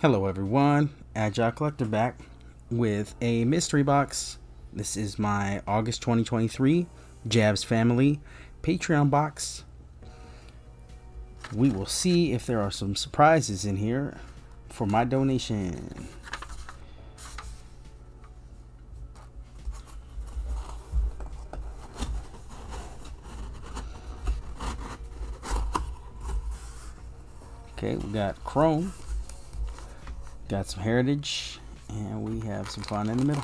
Hello everyone, Agile Collector back with a mystery box. This is my August 2023 Jabs Family Patreon box. We will see if there are some surprises in here for my donation. Okay, we got Chrome, got some Heritage, and we have some Fun in the middle.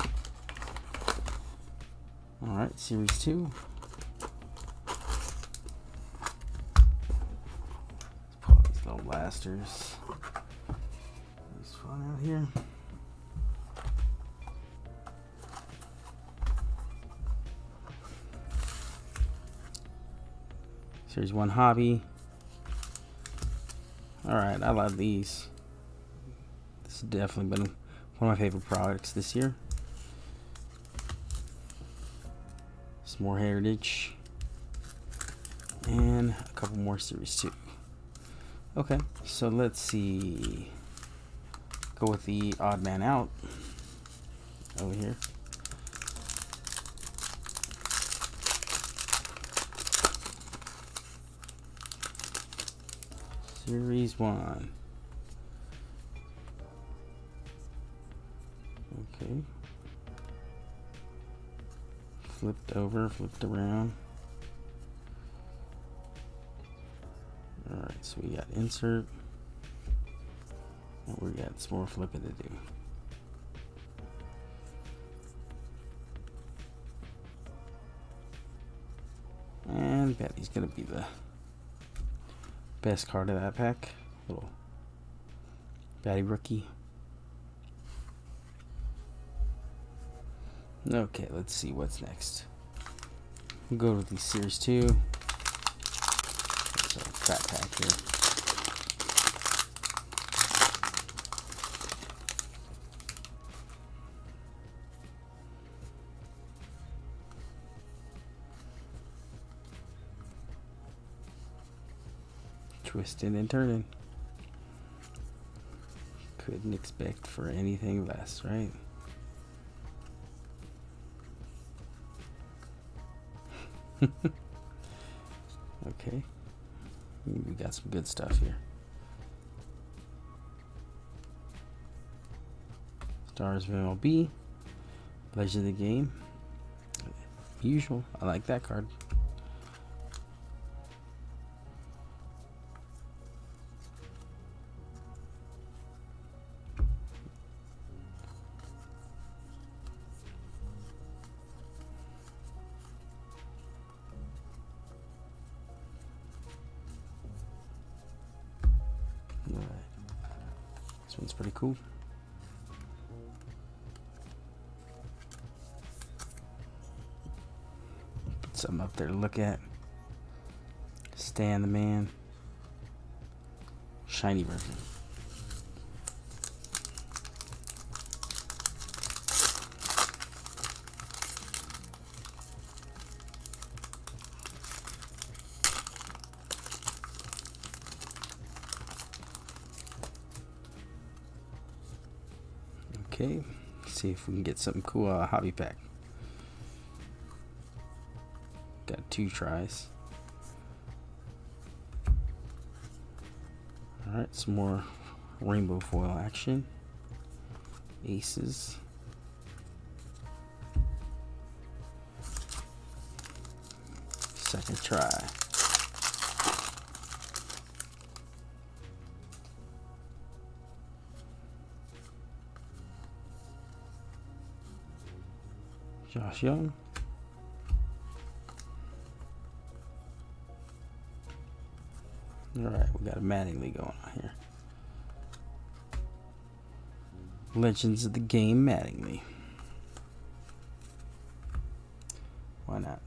Alright, Series 2. Let's pull these little blasters. There's Fun out here. Series 1 Hobby. Alright, I love these. This has definitely been one of my favorite products this year. Some more Heritage. And a couple more Series 2. Okay, so let's see. Go with the odd man out over here. Series 1. Okay. Flipped over, flipped around. Alright, so we got insert. And we got some more flipping to do. And Betty's gonna be the best card of that pack, little Batty rookie. Okay, let's see what's next. We'll go to the Series 2. That's a fat pack here. Twisting and turning. Couldn't expect for anything less, right? Okay, we got some good stuff here. Stars of MLB, Legend of the Game, usual. I like that card. This one's pretty cool. Put something up there to look at. Stan the Man. Shiny version. Okay, let's see if we can get something cool out of hobby pack. Got 2 tries. Alright, some more rainbow foil action. Aces. Second try. Josh Young. Alright, we got a Mattingly going on here. Legends of the Game Mattingly. Why not?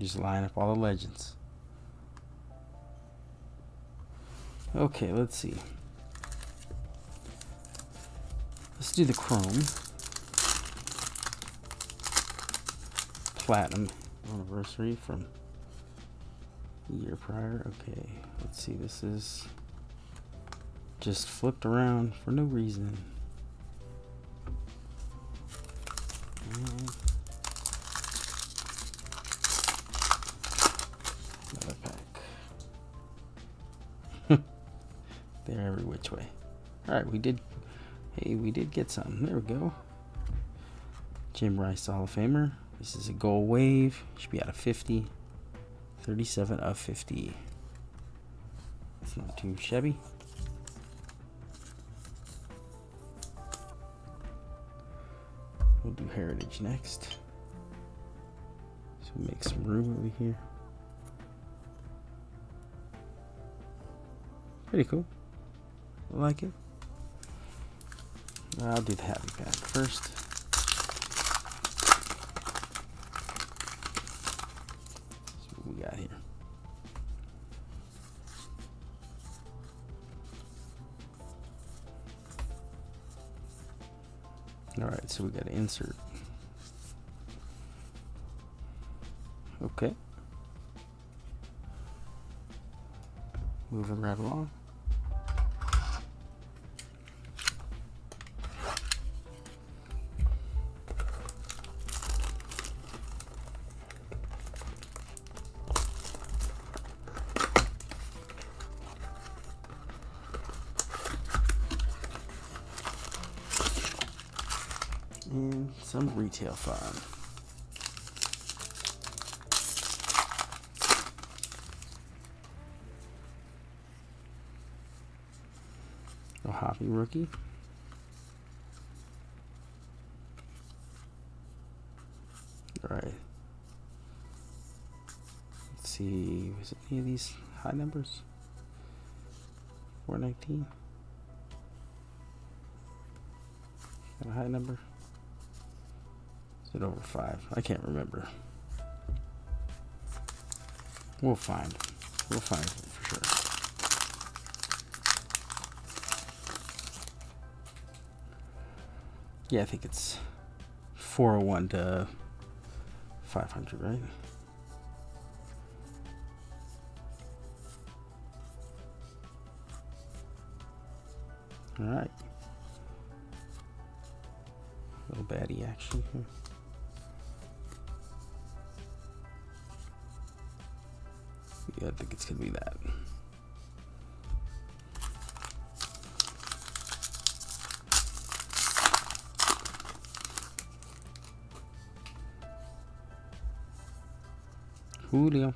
Just line up all the legends. Okay, let's see. Let's do the Chrome. Platinum Anniversary from the year prior. Okay, let's see, this is just flipped around for no reason. Another pack. They're every which way. Alright, we did, hey, we did get some. There we go. Jim Rice Hall of Famer. This is a gold wave. Should be out of 50. 37 of 50. It's not too shabby. We'll do heritage next. So make some room over here. Pretty cool. I like it. I'll do the happy pack first. That's what we got here. Alright, so we got to insert. Okay. Moving right along. Some retail fun. A hobby rookie. All right. Let's see. Was it any of these high numbers? 419. Got a high number. Over 5. I can't remember. We'll find. We'll find it for sure. Yeah, I think it's 401 to 500, right? All right. Little baddie action here. Yeah, I think it's gonna be that. Julio.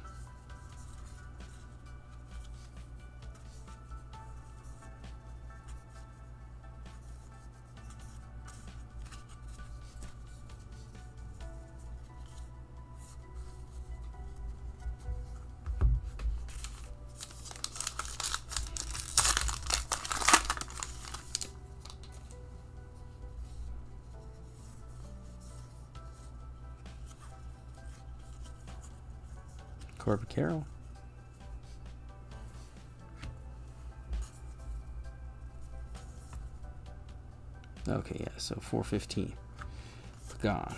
Corbett Carroll. Okay, yeah, so 415. Gone.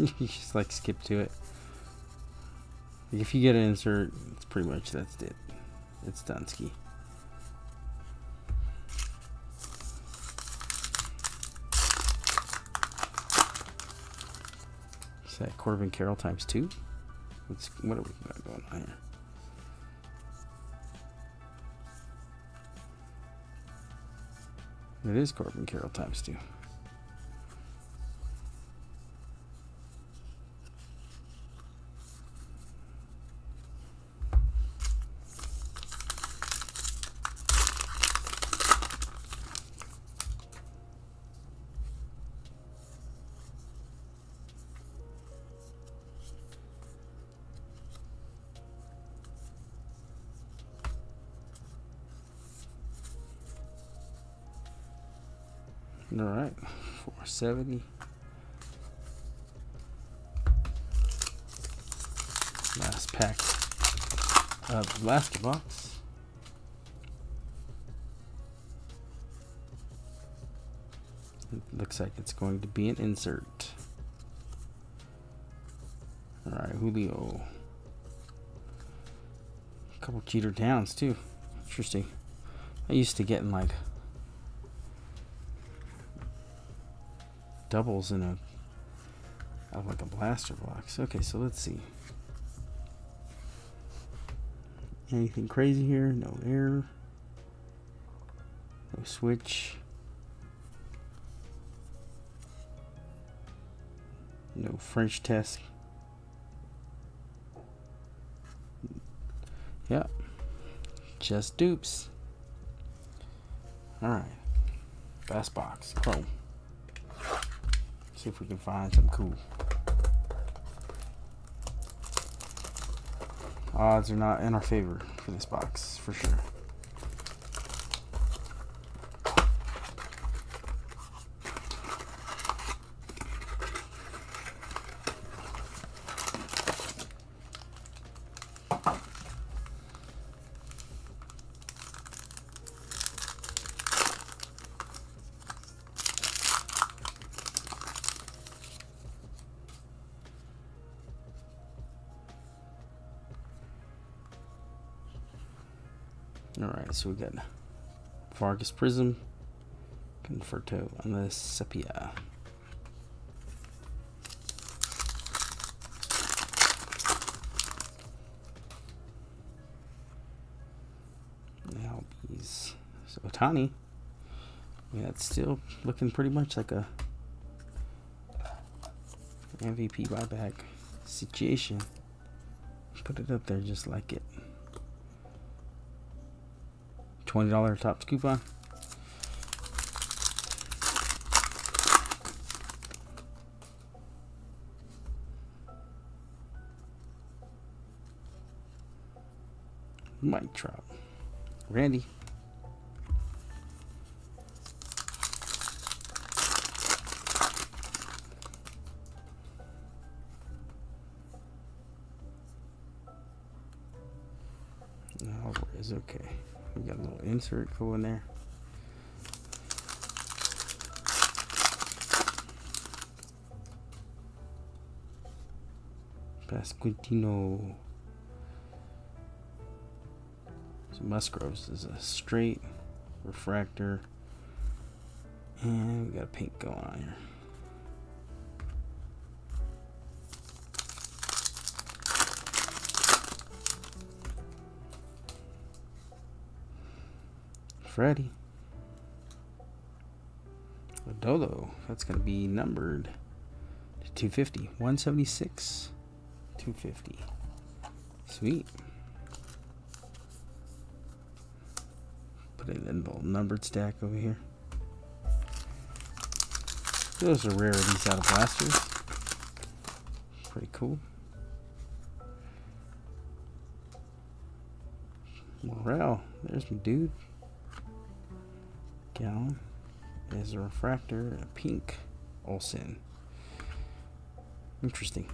You just like skip to it. If you get an insert, it's pretty much that's it. It's Dunsky. Is that Corbett Carroll times 2? What are we got going on here? It is Corbett Carroll times 2. All right, 470. Last pack. of last box. It looks like it's going to be an insert. All right, Julio. A couple cheater downs too. Interesting. I used to getting like doubles in a out of like a blaster box. Okay, so let's see. Anything crazy here? No error. No switch. No French test. Yeah. Just dupes. Alright. Last box. Chrome. See if we can find something cool. Odds are not in our favor for this box, for sure. Alright, so we got Vargas Prism, Conforto, and the Sepia. Now these. So Otani. Yeah, it's still looking pretty much like a MVP buyback situation. Put it up there just like it. $20 Topps coupon. Mike Trout. Randy. Alvarez, okay. We got a little insert going there. Pasquitino. So Musgroves is a straight refractor. And we got a pink going on here. Ready. Lodolo, that's going to be numbered to 250. 176, 250. Sweet. Put in a little numbered stack over here. Those are rarities out of blasters. Pretty cool. Morel, there's my dude. Gallon is a refractor and a pink Olsen. Interesting.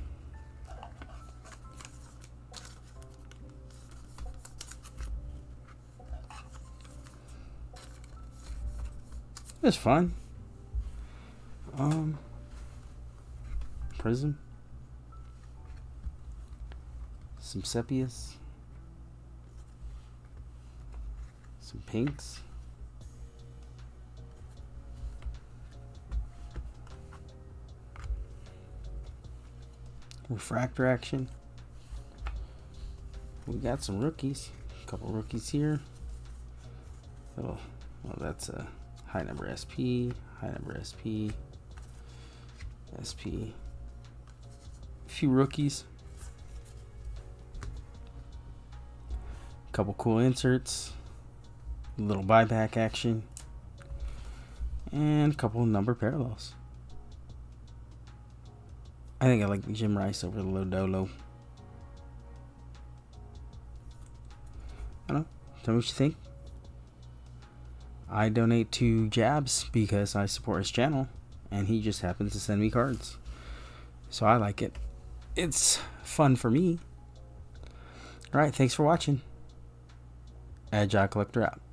It's fun. Prism. Some sepias. Some pinks. Refractor action. We got some rookies. A couple rookies here. Little, well, that's a high number SP. High number SP. SP. A few rookies. A couple cool inserts. A little buyback action. And a couple number parallels. I think I like the Jim Rice over the Lodolo. I don't know. Tell me what you think. I donate to Jabs because I support his channel, and he just happens to send me cards. So I like it. It's fun for me. All right, thanks for watching. Agile Collector out.